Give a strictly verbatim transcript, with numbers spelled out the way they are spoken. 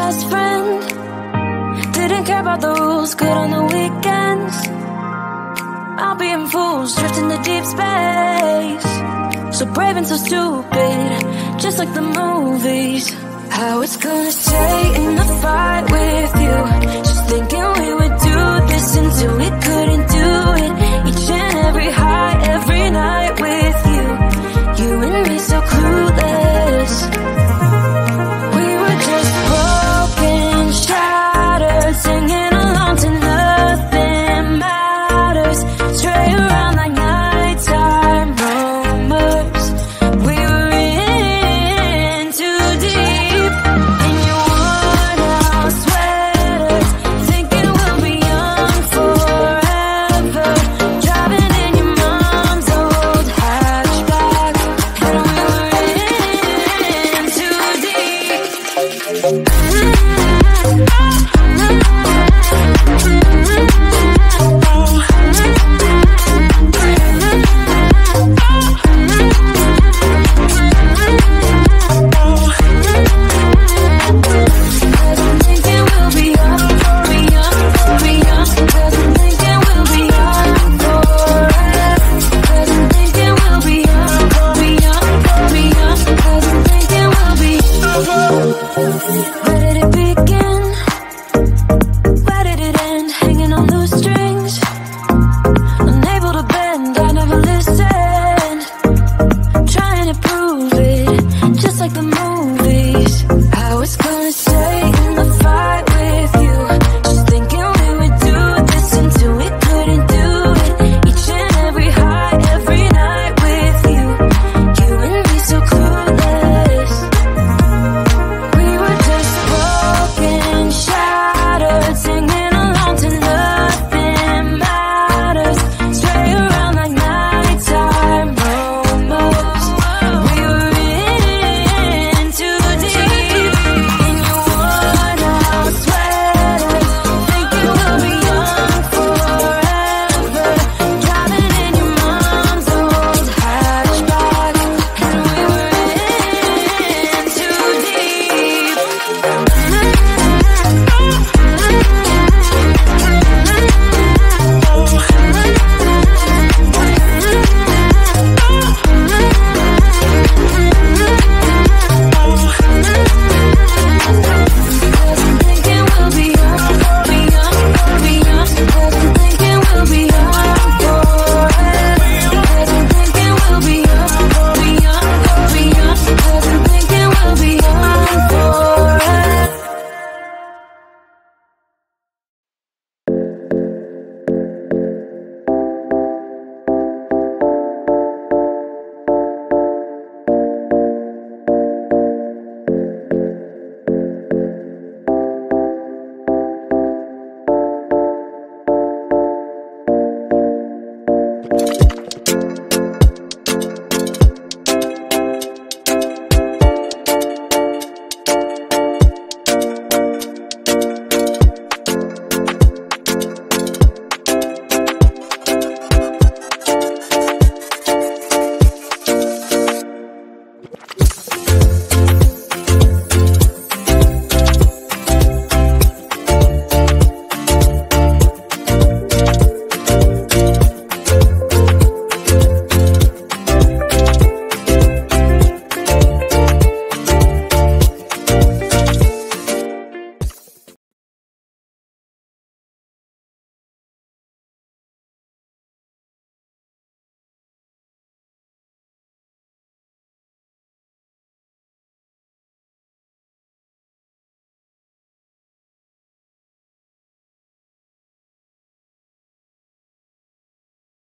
best friend. Didn't care about the rules, good on the weekends. I'll be in fools, drifting to deep space. So brave and so stupid, just like the movies. How it's gonna stay in the fight with you.